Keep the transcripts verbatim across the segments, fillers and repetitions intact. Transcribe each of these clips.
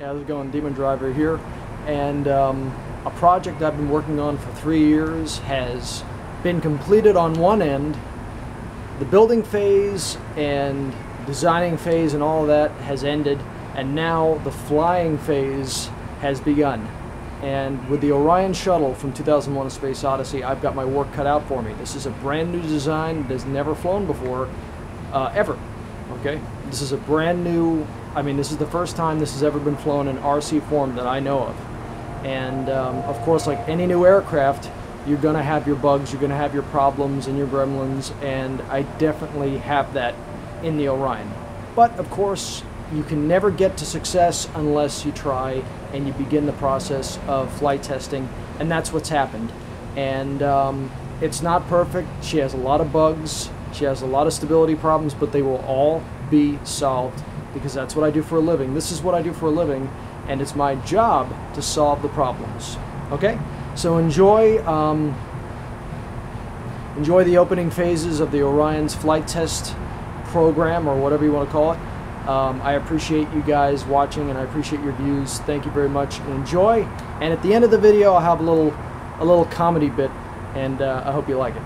How's it going? Demon Driver here, and um, a project I've been working on for three years has been completed on one end. The building phase and designing phase and all of that has ended, and now the flying phase has begun. And with the Orion Shuttle from two thousand one: A Space Odyssey, I've got my work cut out for me. This is a brand new design that has never flown before, uh, ever. Okay, this is a brand new. I mean, this is the first time this has ever been flown in R C form that I know of. And um, of course, like any new aircraft, you're gonna have your bugs, you're gonna have your problems and your gremlins, and I definitely have that in the Orion. But of course, you can never get to success unless you try and you begin the process of flight testing, and that's what's happened. And um, it's not perfect. She has a lot of bugs, she has a lot of stability problems, but they will all be solved, because that's what I do for a living. This is what I do for a living, and it's my job to solve the problems. Okay? So enjoy, um, enjoy the opening phases of the Orion's flight test program, or whatever you want to call it. Um, I appreciate you guys watching, and I appreciate your views. Thank you very much, and enjoy. And at the end of the video, I'll have a little, a little comedy bit, and uh, I hope you like it.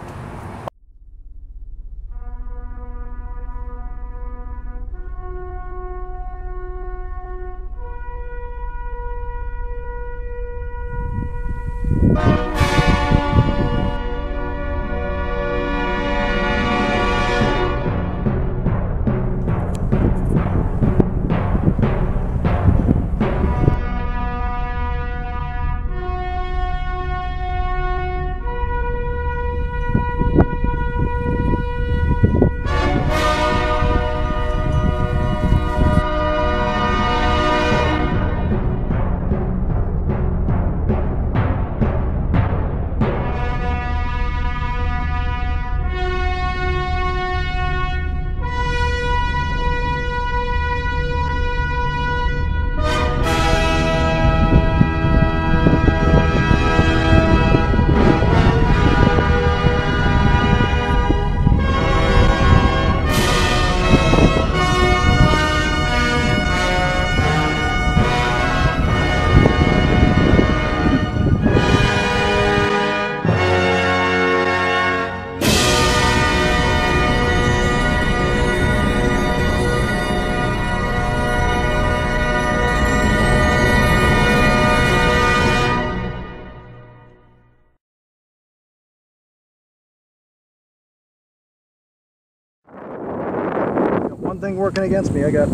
One thing working against me, I got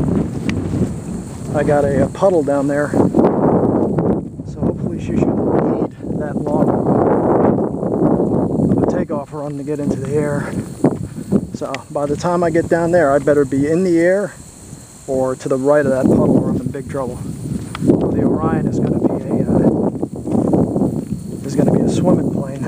I got a, a puddle down there, so hopefully she should lead that long of a takeoff run to get into the air. So by the time I get down there, I better be in the air or to the right of that puddle, or I'm in big trouble. The Orion is going to be a uh, is going to be a swimming plane.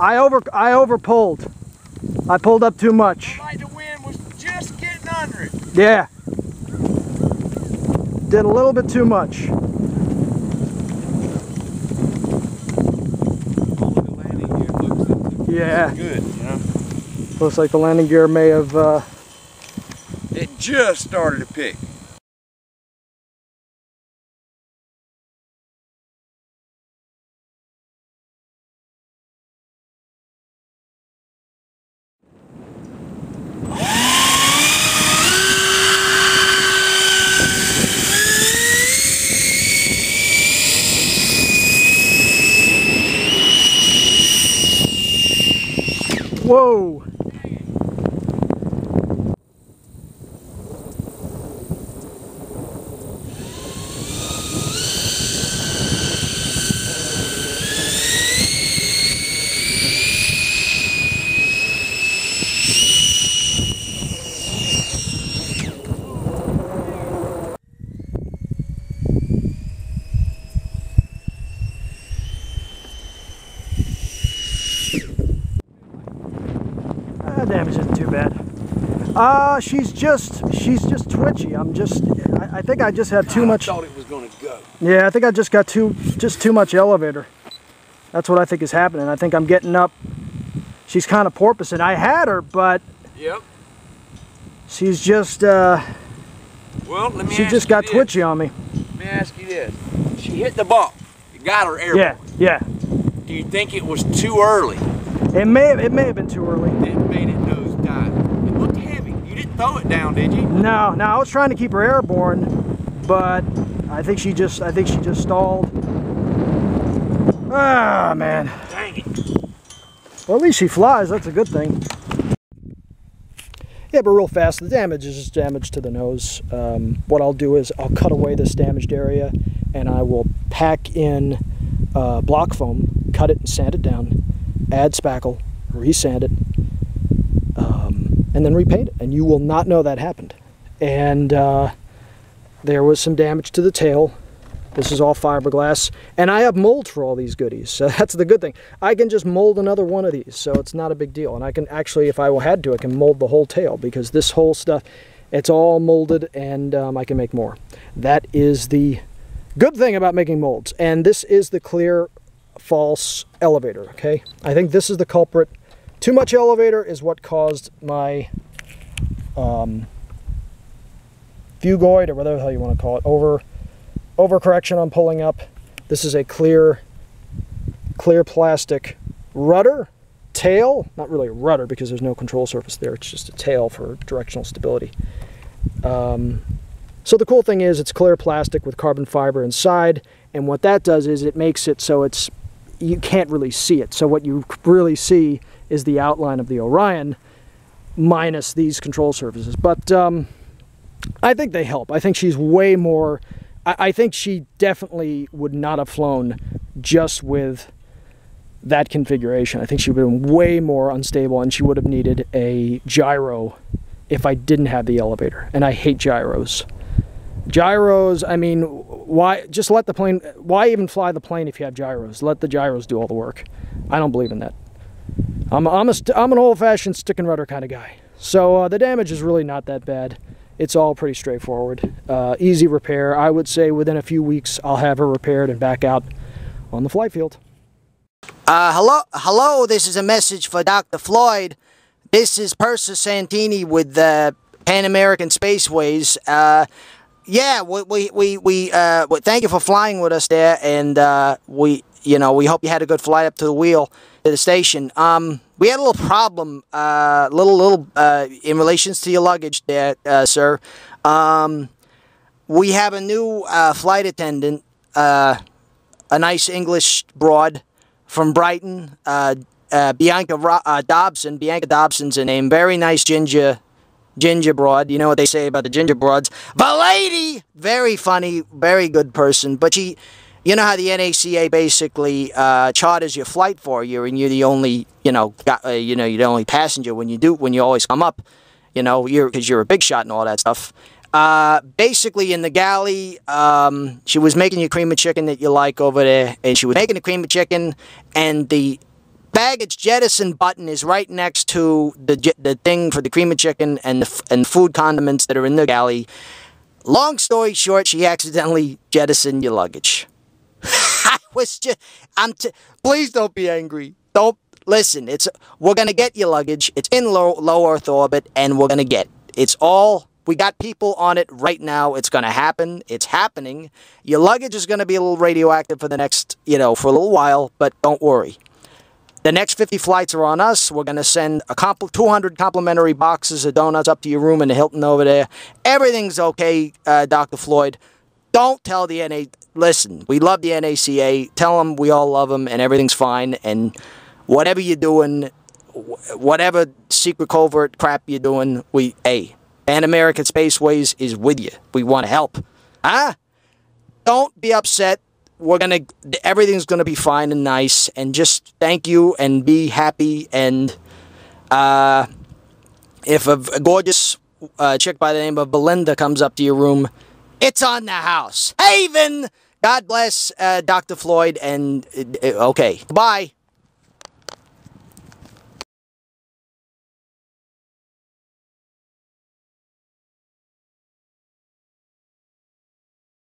I over I over pulled. I pulled up too much. I like the wind was just getting under it. Yeah. Did a little bit too much. Oh, look, the landing gear looks, it looks yeah. good, you know? Looks like the landing gear may have... Uh... It just started to pick. Whoa! Damage isn't too bad. Uh, she's just, she's just twitchy. I'm just, I, I think I just had too much. I thought it was gonna go. Yeah, I think I just got too, just too much elevator. That's what I think is happening. I think I'm getting up. She's kind of porpoising. I had her, but yep. She's just, uh, well, let me she ask just you got this. twitchy on me. Let me ask you this. She hit the bump. It got her airborne. Yeah, yeah. Do you think it was too early? It may have, it may have been too early. It made it nose dive. It looked heavy. You didn't throw it down, did you? No, no. I was trying to keep her airborne, but I think she just, I think she just stalled. Ah, man. Dang it. Well, at least she flies. That's a good thing. Yeah, but real fast. The damage is just damage to the nose. Um, what I'll do is I'll cut away this damaged area, and I will pack in uh, block foam, cut it, and sand it down. Add spackle, resand it, um, and then repaint it, and you will not know that happened. And uh, there was some damage to the tail. This is all fiberglass, and I have molds for all these goodies, so that's the good thing. I can just mold another one of these, so it's not a big deal. And I can actually, if I had to, I can mold the whole tail, because this whole stuff, it's all molded, and um, I can make more. That is the good thing about making molds. And this is the clear false elevator. Okay, I think this is the culprit. Too much elevator is what caused my um, fugoid, or whatever the hell you want to call it, over overcorrection on pulling up. This is a clear clear plastic rudder tail, not really a rudder because there's no control surface there, it's just a tail for directional stability. Um, so the cool thing is it's clear plastic with carbon fiber inside, and what that does is it makes it so it's you can't really see it. So what you really see is the outline of the Orion minus these control surfaces. But um, I think they help. I think she's way more, I, I think she definitely would not have flown just with that configuration. I think she would have been way more unstable, and she would have needed a gyro if I didn't have the elevator. And I hate gyros. Gyros, I mean, why just let the plane, why even fly the plane if you have gyros? Let the gyros do all the work. I don't believe in that. I'm, I'm, a, I'm an old-fashioned stick and rudder kind of guy. So uh, the damage is really not that bad. It's all pretty straightforward. Uh, easy repair. I would say within a few weeks I'll have her repaired and back out on the flight field. Uh, hello, hello, this is a message for Doctor Floyd. This is Persa Santini with the Pan American Spaceways. Uh, Yeah, we we we, we uh we, thank you for flying with us there, and uh, we you know we hope you had a good flight up to the wheel to the station. Um, we had a little problem, uh, little little uh, in relations to your luggage there, uh, sir. Um, we have a new uh, flight attendant, uh, a nice English broad from Brighton, uh, uh, Bianca uh, Dobson. Bianca Dobson's her name. Very nice ginger. Ginger broad, you know what they say about the ginger broads. The lady, very funny, very good person. But she, you know how the N A C A basically uh, charters your flight for you, and you're the only, you know, got, uh, you know, you're the only passenger when you do, when you always come up, you know, you're because you're a big shot and all that stuff. Uh, basically, in the galley, um, she was making your cream of chicken that you like over there, and she was making the cream of chicken, and the baggage jettison button is right next to the the thing for the cream of chicken and the and food condiments that are in the galley. Long story short, she accidentally jettisoned your luggage. I was just, I'm. T Please don't be angry. Don't listen. It's we're gonna get your luggage. It's in low low Earth orbit, and we're gonna get it. It's all. We got people on it right now. It's going to happen. It's happening. Your luggage is going to be a little radioactive for the next, you know, for a little while, but don't worry. The next fifty flights are on us. We're going to send a compl two hundred complimentary boxes of donuts up to your room in the Hilton over there. Everything's okay, uh, Doctor Floyd. Don't tell the N A C A. Listen, we love the N A C A. Tell them we all love them and everything's fine. And whatever you're doing, whatever secret covert crap you're doing, we, A. Pan American Spaceways is with you. We want to help. Huh? Don't be upset. We're going to, everything's going to be fine and nice. And just thank you and be happy. And uh, if a, a gorgeous uh, chick by the name of Belinda comes up to your room, it's on the house. Haven! God bless uh, Doctor Floyd. And, uh, okay. Bye.